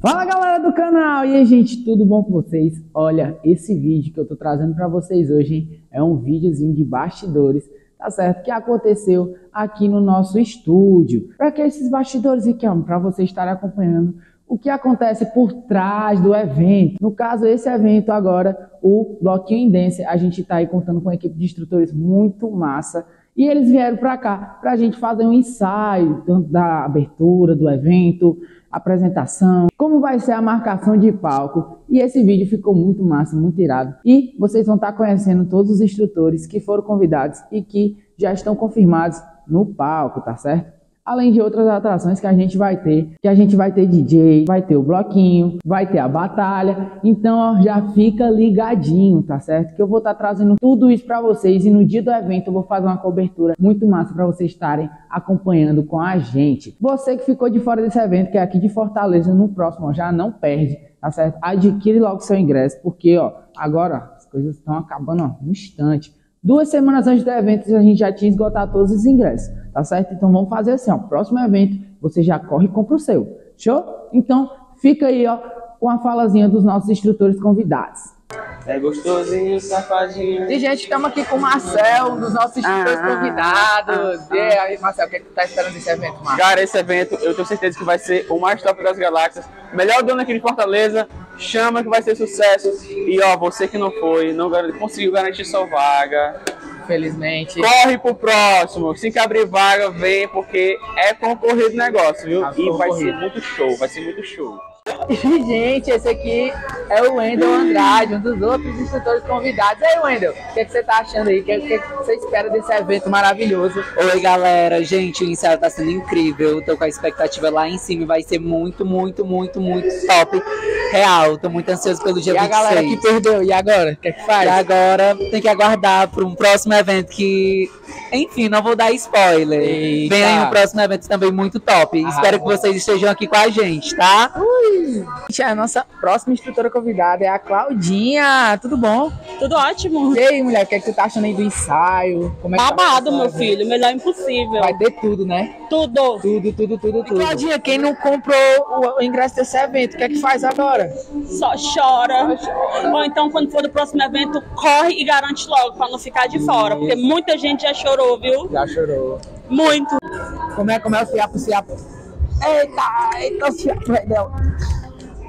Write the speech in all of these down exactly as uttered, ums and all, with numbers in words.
Fala galera do canal, e aí gente, tudo bom com vocês? Olha, esse vídeo que eu tô trazendo pra vocês hoje hein, é um videozinho de bastidores, tá certo? Que aconteceu aqui no nosso estúdio. Pra que esses bastidores aqui, ó, pra vocês estarem acompanhando o que acontece por trás do evento. No caso, esse evento agora, o Bloquinho InDancer, a gente tá aí contando com uma equipe de instrutores muito massa. E eles vieram para cá para a gente fazer um ensaio, tanto da abertura do evento, apresentação, como vai ser a marcação de palco. E esse vídeo ficou muito massa, muito irado. E vocês vão estar conhecendo todos os instrutores que foram convidados e que já estão confirmados no palco, tá certo? Além de outras atrações que a gente vai ter, que a gente vai ter D J, vai ter o bloquinho, vai ter a batalha. Então, ó, já fica ligadinho, tá certo? Que eu vou estar trazendo tudo isso pra vocês e no dia do evento eu vou fazer uma cobertura muito massa pra vocês estarem acompanhando com a gente. Você que ficou de fora desse evento, que é aqui de Fortaleza, no próximo, ó, já não perde, tá certo? Adquire logo seu ingresso, porque, ó, agora ó, as coisas estão acabando, ó, no instante. Duas semanas antes do evento, a gente já tinha esgotado todos os ingressos, tá certo? Então vamos fazer assim, ó, próximo evento, você já corre e compra o seu, show? Então fica aí, ó, com a falazinha dos nossos instrutores convidados. É gostosinho, safadinho. E gente, estamos aqui com o Marcel, um dos nossos instrutores ah, convidados. Ah, ah, e aí, Marcel, o que é que tu tá esperando desse evento, Marcel? Cara, esse evento, eu tenho certeza que vai ser o mais top das galáxias. Melhor dono aqui de Fortaleza. Chama que vai ser sucesso. E ó, você que não foi, não conseguiu garantir sua vaga, infelizmente, corre pro próximo. Se que abrir vaga, vem, porque é concorrido o negócio, viu? Tá, e vai ser muito show, vai ser muito show. Gente, esse aqui é o Wendel Andrade, um dos outros instrutores convidados. E aí, Wendel, o que, é que você tá achando aí? O que, é que você espera desse evento maravilhoso? Oi, galera. Gente, o ensaio tá sendo incrível. Tô com a expectativa lá em cima. Vai ser muito, muito, muito, muito top. Real, tô muito ansioso pelo dia e vinte e seis. E a galera que perdeu, e agora? O que é que faz? E agora tem que aguardar para um próximo evento que... Enfim, não vou dar spoiler. Eita. Vem aí um próximo evento também muito top. Ah, espero que vocês estejam aqui com a gente, tá? Ui. Gente, a nossa próxima instrutora convidada é a Claudinha. Tudo bom? Tudo ótimo. E aí, mulher, o que é que tu tá achando aí do ensaio? Como é que babado, tá meu filho. Melhor impossível. Vai ter tudo, né? Tudo. Tudo, tudo, tudo, tudo. E, Claudinha, quem não comprou o ingresso desse evento, o que é que faz agora? Só chora. Só chora. Ou então, quando for do próximo evento, corre e garante logo, pra não ficar de fora. Isso. Porque muita gente já chorou, viu? Já chorou. Muito. Como é, como é o fiapo, fiapo? Eita, eita, o fiapo, Redel.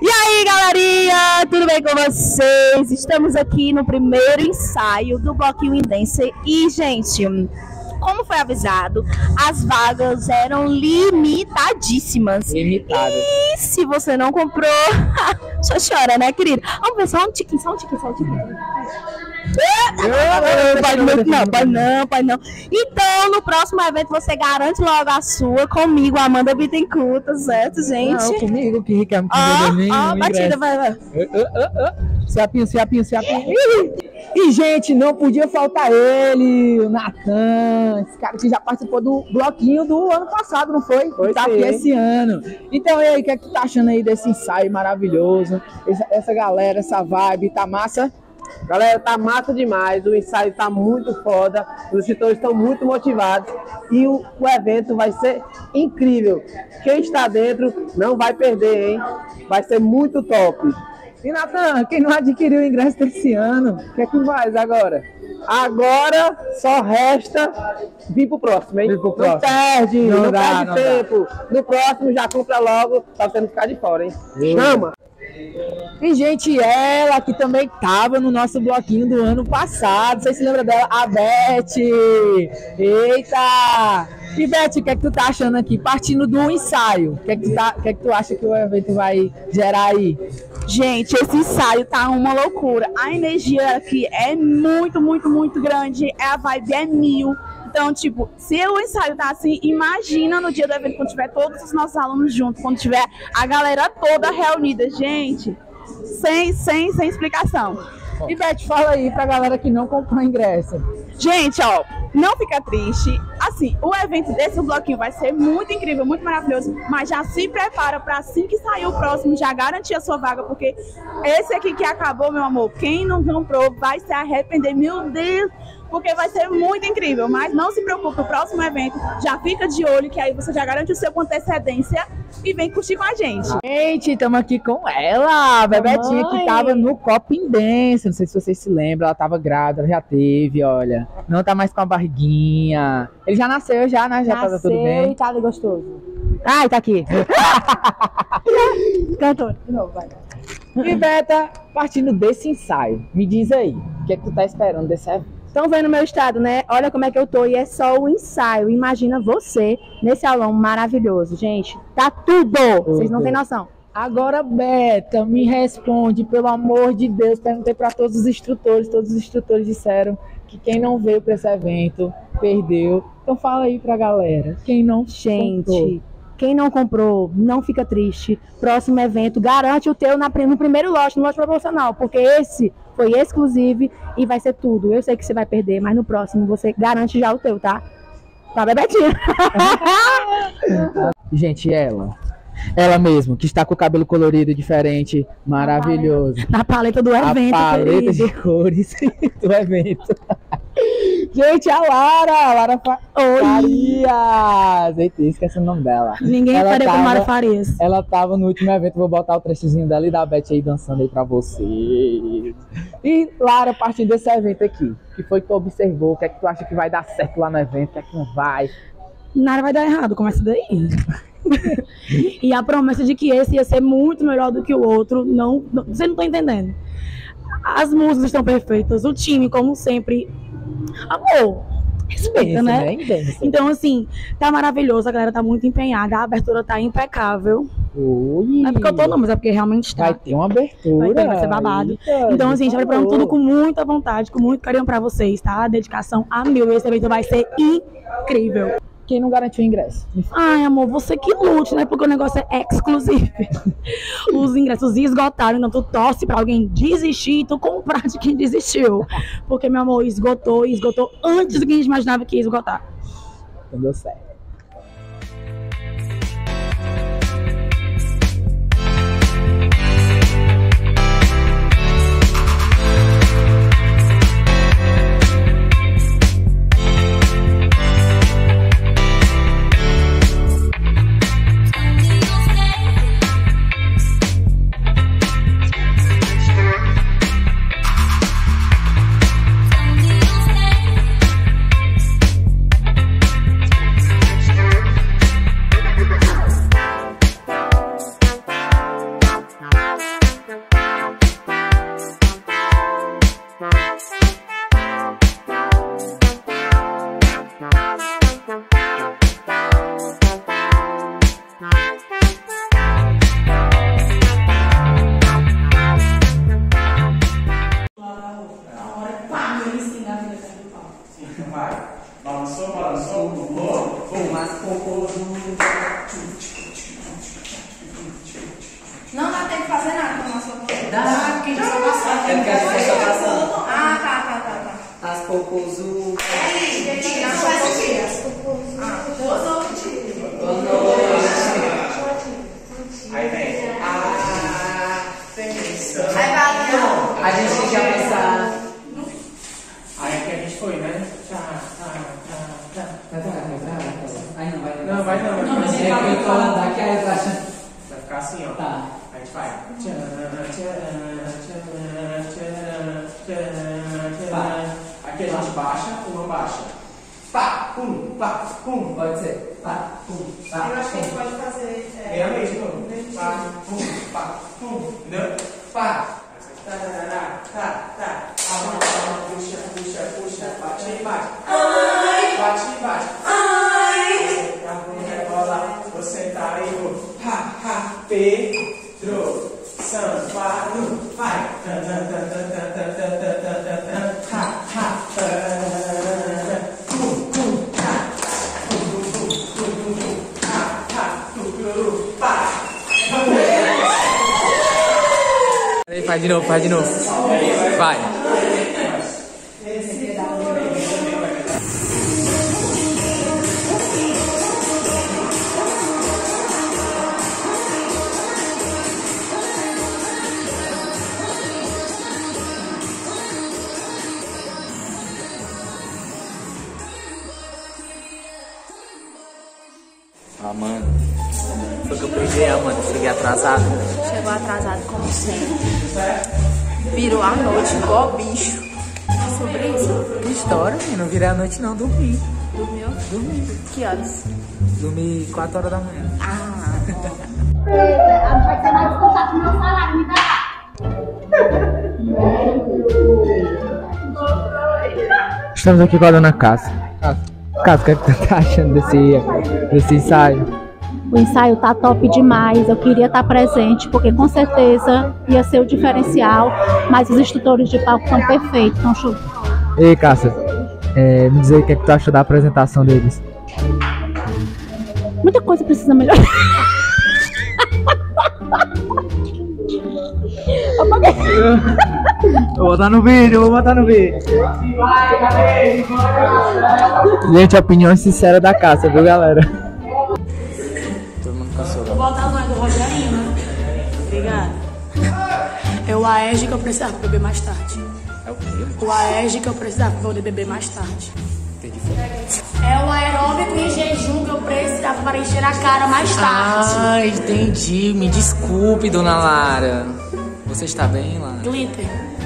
E aí, galerinha, tudo bem com vocês? Estamos aqui no primeiro ensaio do Bloquinho InDancer. E, gente, como foi avisado, as vagas eram limitadíssimas. Limitadas. E se você não comprou, só chora, né, querida? Vamos ver, só um tiquinho, só um tiquinho, só um tiquinho. Não, pai não, pai não, pai não. Então, no próximo evento você garante logo a sua comigo, Amanda Bittencourt, tá certo, gente? Não, comigo, que Ricardo. Ó, ó, batida, vai lá. Siapinho, siapinho, siapinho. E, gente, não podia faltar ele, o Natan, esse cara que já participou do bloquinho do ano passado, não foi? Foi, tá aqui esse ano. Então, e aí, o que é que tu tá achando aí desse ensaio maravilhoso? Essa, essa galera, essa vibe, tá massa? Galera, tá massa demais, o ensaio tá muito foda, os instrutores estão muito motivados e o, o evento vai ser incrível. Quem está dentro não vai perder, hein? Vai ser muito top. E Natan, quem não adquiriu o ingresso desse ano, o que é que faz agora? Agora só resta vir pro próximo, hein? Pro próximo. Não perde, não, não dá, perde não tempo. Dá. No próximo já compra logo, pra você não ficar de fora, hein? Sim. Chama! E, gente, ela que também estava no nosso bloquinho do ano passado. Vocês se lembram dela? A Bete! Eita! E, Bete, o que é que tu tá achando aqui? Partindo do ensaio, o que é que tu, tá, que é que tu acha que o evento vai gerar aí? Gente, esse ensaio tá uma loucura. A energia aqui é muito, muito, muito grande. A vibe é mil. Então, tipo, se o ensaio tá assim, imagina no dia do evento, quando tiver todos os nossos alunos juntos, quando tiver a galera toda reunida, gente, sem, sem, sem explicação. E, Beth, fala aí pra galera que não comprou ingresso. Gente, ó, não fica triste. Assim, o evento desse bloquinho vai ser muito incrível, muito maravilhoso, mas já se prepara pra assim que sair o próximo, já garantir a sua vaga, porque esse aqui que acabou, meu amor, quem não comprou vai se arrepender. Meu Deus, porque vai ser muito incrível. Mas não se preocupe, o próximo evento já fica de olho, que aí você já garante o seu com antecedência e vem curtir com a gente. Gente, estamos aqui com ela, a Bebetinha, que estava no Bloquinho InDancer. Não sei se vocês se lembram, ela estava grávida, ela já teve, olha. Não tá mais com a barriguinha. Ele já nasceu, já, né? Já nasceu, tá tudo bem. E tá gostoso. Ai, tá aqui. Cantora, de novo, vai. E Beta, partindo desse ensaio, me diz aí, o que é que tu tá esperando desse evento? Estão vendo meu estado, né? Olha como é que eu tô e é só o ensaio. Imagina você nesse aulão maravilhoso, gente. Tá tudo! Tudo. Vocês não têm noção. Agora, Beta, me responde, pelo amor de Deus. Perguntei para todos os instrutores, todos os instrutores disseram que quem não veio para esse evento perdeu. Então fala aí pra galera, quem não gente. Contou. Quem não comprou, não fica triste. Próximo evento, garante o teu na, no primeiro lote, no lote promocional, porque esse foi exclusivo e vai ser tudo. Eu sei que você vai perder, mas no próximo você garante já o teu, tá? Tá, Bebetinha? Gente, ela, ela mesmo, que está com o cabelo colorido, diferente, maravilhoso. Na paleta, na paleta do evento, a paleta querido. De cores do evento. Gente, a Lara, a Lara Farias, eita, esqueci o nome dela. Ninguém faria com a Lara Farias. Ela tava no último evento, vou botar o trechozinho dela e da Bete aí dançando aí pra vocês. E Lara, partindo desse evento aqui, que foi que tu observou, o que é que tu acha que vai dar certo lá no evento, o que é que não vai? Nada vai dar errado, começa daí. E a promessa de que esse ia ser muito melhor do que o outro, não, não, você não tá entendendo. As músicas estão perfeitas, o time, como sempre... Amor, respeita, isso, né? Bem, então, assim, tá maravilhoso, a galera tá muito empenhada, a abertura tá impecável. Ui. Não é porque eu tô não, mas é porque realmente tá. Vai ter uma abertura. Vai, ter, vai ser babado. Eita, então, assim, a gente vai preparando tudo com muita vontade, com muito carinho pra vocês, tá? A dedicação a mil, esse evento vai ser incrível. Quem não garantiu o ingresso? Ai, amor, você que lute, né? Porque o negócio é exclusivo. Os ingressos esgotaram, então tu torce pra alguém desistir e tu comprar de quem desistiu. Porque, meu amor, esgotou e esgotou antes do que a gente imaginava que ia esgotar. Então deu certo. Faz de novo, faz de novo. Vai. Amanda. Foi o que eu peguei, Amanda. Cheguei atrasado. Chegou atrasado, como sempre. Virou a noite igual bicho. Sobre isso. Que história, menino. Não virei a noite, não. Dormi. Dormiu? Dormi. Que horas? Dormi quatro horas da manhã. Ah, estamos aqui com a dona Cássia. Cássia, o que você tá achando desse, desse ensaio? O ensaio tá top demais, eu queria estar presente, porque com certeza ia ser o diferencial, mas os instrutores de palco estão perfeitos, estão show. Ei, Cássia, é, me dizer o que, é que tu achou da apresentação deles. Muita coisa precisa melhorar. Vou botar no vídeo, vou botar no vídeo. Gente, a opinião sincera da Cássia, viu, galera? Todo mundo cansou. Vou botar o nome do Rogerinho, né? Obrigada. É o A E S que eu precisava beber mais tarde. É o quê? O A E S que eu precisava poder beber mais tarde. É o aeróbico em jejum que eu precisava para encher a cara mais tarde. Ah, entendi. Me desculpe, dona Lara. Você está bem, Lara? Glitter.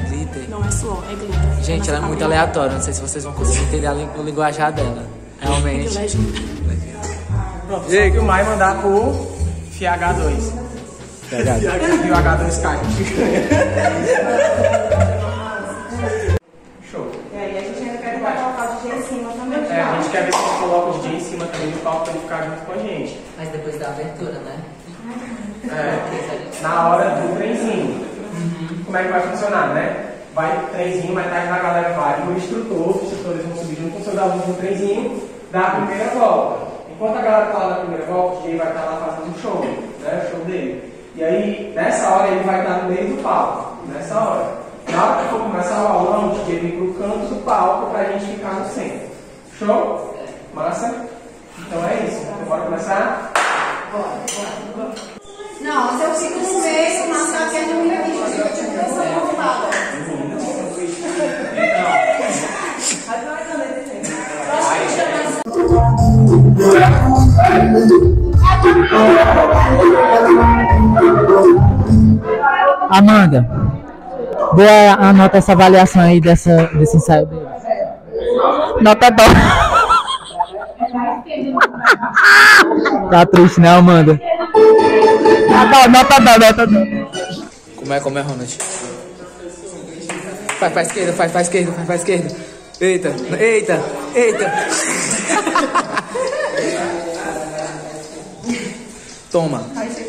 Glitter. Não é suor, é glitter. Gente, ela é muito aleatória. Não sei se vocês vão conseguir entender o linguajar dela. Realmente. Pronto, só que o Mai mandar pro F H dois. E o H dois cai. Show. E aí, a gente ainda quer colocar o D J em cima também. É, a gente quer ver se a gente coloca o D J em cima também do palco pra ele ficar junto com a gente. Mas depois da abertura, né? É, na hora do trenzinho. Uhum. Como é que vai funcionar, né? Vai o trenzinho, mais tarde a galera vai no instrutor, os instrutores vão subir junto com seus alunos no trenzinho, dar a primeira volta. Enquanto a galera tá lá na primeira volta, o D J vai estar tá lá fazendo o show, né? O show dele. E aí, nessa hora, ele vai estar tá no meio do palco. Nessa hora. Na hora que for começar o aulão, o D J vem pro canto do palco pra gente ficar no centro. Show? Massa? Então é isso. Então, bora começar? Bora, bora, bora. Não, até o segundo mês, o Marcel quer dormir aqui, porque eu tinha essa convidada. Amanda, dê a nota essa avaliação aí dessa, desse ensaio dele. Nota dó. Tá triste, né, Amanda? Nota, nota, nota, nota. Como é, como é, Ronald? Faz pra esquerda, faz pra esquerda, faz pra esquerda. Eita, eita, eita. Toma,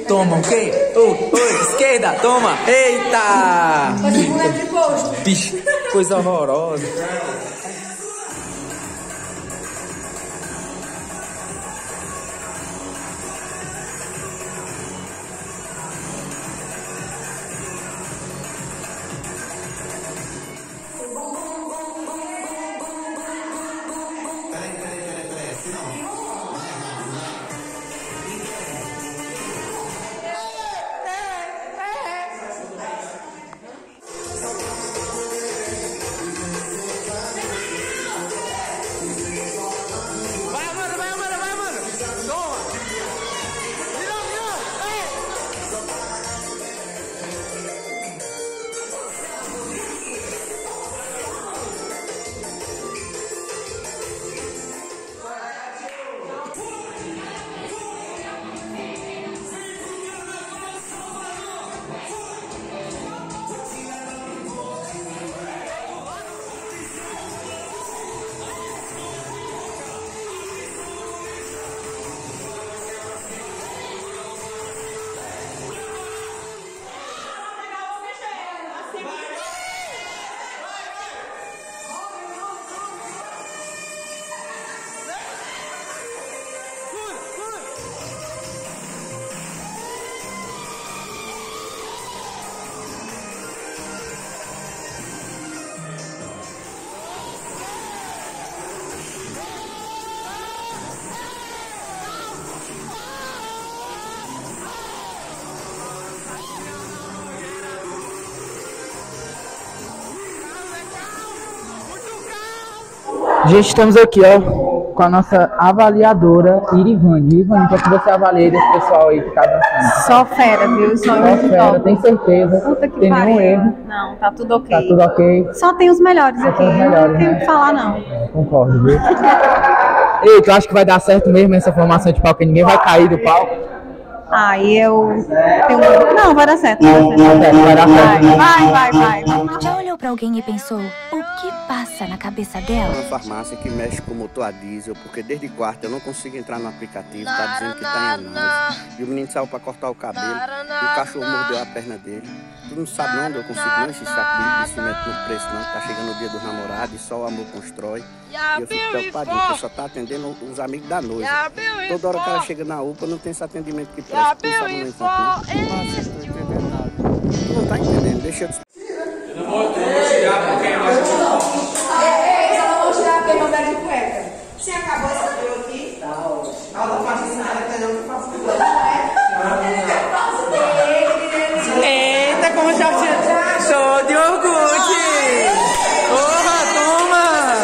toma, ok? Oh, oh, esquerda, toma, eita. Faz um moleque de posto. Bicho, coisa horrorosa. Gente, estamos aqui, ó, com a nossa avaliadora Irivani. Irivani, o que você avalia desse pessoal aí que tá dançando? Só fera, viu? Só, Só fera, top. Tem certeza. Puta que tem pariu. Nenhum erro. Não, tá tudo ok. Tá tudo ok. Só tem os melhores Só aqui, os melhores, não tem o né? que falar não. É, concordo, viu? Ei, tu acha que vai dar certo mesmo essa formação de palco? Ninguém vai cair do palco? Aí ah, eu... Tenho... Não, vai dar certo. Vai, dar certo. vai, vai, vai. vai. Já olhou pra alguém e pensou, o que passa na cabeça dela? Uma farmácia que mexe com o motor a diesel, porque desde quarta eu não consigo entrar no aplicativo, tá dizendo que tá em análise. E o menino saiu pra cortar o cabelo, e o cachorro mordeu a perna dele. Tu não sabe não onde eu consigo não esse saco de cimento no preço não, tá chegando o dia dos namorados e só o amor constrói. E eu fico preocupadinho, porque só tá atendendo os amigos da noiva. Toda hora que ela chega na U P A, não tem esse atendimento que presta. Não tá entendendo, deixa eu... Eu não vou tirar porque é mais... É, eu não vou tirar porque não dá de cueca. Você acabou essa coisa aqui? Tá ótimo. Ela não faz nada, entendeu? Eu faço tudo, não é? Eita, como já tinha... Show de orgulho! Porra, toma!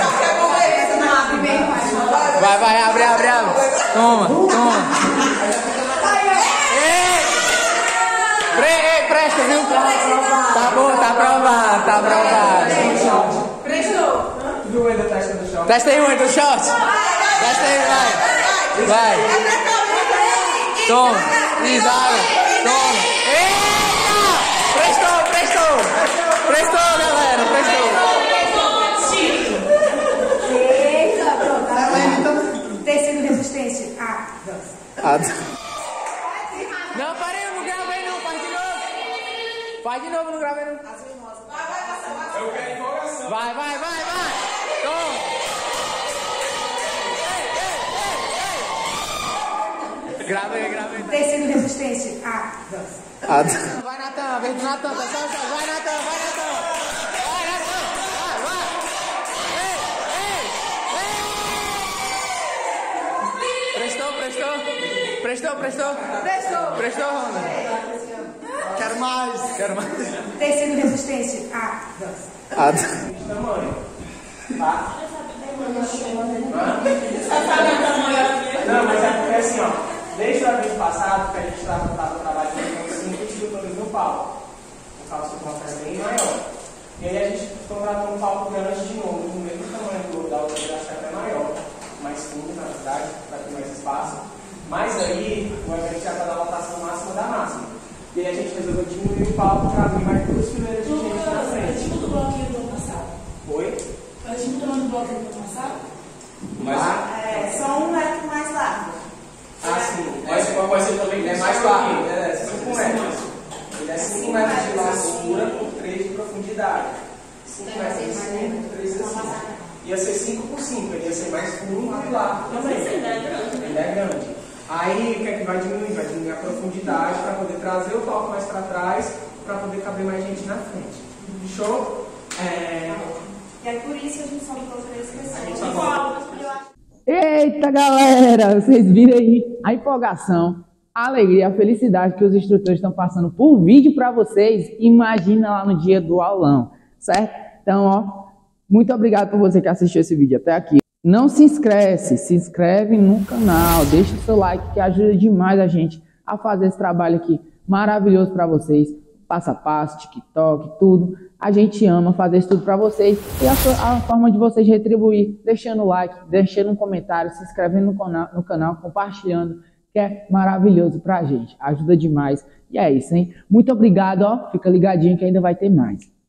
Vai, vai, abre, abre, abre. Toma, toma. Tá bom, tá aprovado, tá aprovado. Prestou. Do Wendel testa do short. Testa aí o Wendel short. Testa aí, vai. Vai. Toma. Isara. Toma. Eita! Prestou, prestou. Prestou, galera. Prestou. Eita, pronto. Tá vendo? Tecido resistência. Ah, dança. Não, parei. Vai de novo, não gravei não. Vai, vai, vai, vai. Eu quero empolgação. Vai, vai, vai, vai. Toma. Ei, ei, ei, ei. Grava aí, grava aí. Tecido resistência. Ah, dança. Vai, Natan. Vem do Natan. Vai, Natan. Vai, Natan. Vai, Natan. Vai, Natan. Vai, vai. Ei, ei, ei. Prestou, prestou. Prestou, prestou. Prestou. Prestou, Ronda. Quero mais, quero mais. Tecido resistência. Ah, dança. Ah, dança. Tamanho. Tá? Não, mas é porque assim, ó. Desde o vez passado, que a gente estava trabalhando com cinco estruturas no palco. O calço do palco é bem maior. E aí a gente contratou um palco grande de novo, do mesmo tamanho do da outra, acho que até maior. Mais fundo, na verdade, para ter mais espaço. Mas aí, o evento já está na lotação máxima da máxima. E aí a gente resolveu diminuir o palco para abrir mais duas fileiras de gente na frente. Antes do bloquinho do ano passado. Foi? Antes do ano do bloquinho do ano passado? Mas... Ah, é, só um metro mais largo. Ah, sim. Mas é, pode ser também é mais largo. É, cinco metros. Ele é cinco metros de largura por três de profundidade. cinco metros por cinco, três por cinco. Ia ser cinco por cinco, ele ia ser mais fundo e largo também. Ele é grande. Aí, o que é que vai diminuir? Vai diminuir a profundidade para poder trazer o palco mais para trás, para poder caber mais gente na frente. Show? É... E é por isso que a gente só botou três pessoas. Eita, galera! Vocês viram aí a empolgação, a alegria, a felicidade que os instrutores estão passando por vídeo para vocês. Imagina lá no dia do aulão, certo? Então, ó, muito obrigado por você que assistiu esse vídeo até aqui. Não se esquece, se inscreve no canal, deixa o seu like que ajuda demais a gente a fazer esse trabalho aqui maravilhoso para vocês, passo a passo, TikTok, tudo. A gente ama fazer isso tudo para vocês e a, sua, a forma de vocês retribuir, deixando o like, deixando um comentário, se inscrevendo no canal, no canal compartilhando, que é maravilhoso para a gente, ajuda demais. E é isso, hein? Muito obrigado, ó, fica ligadinho que ainda vai ter mais.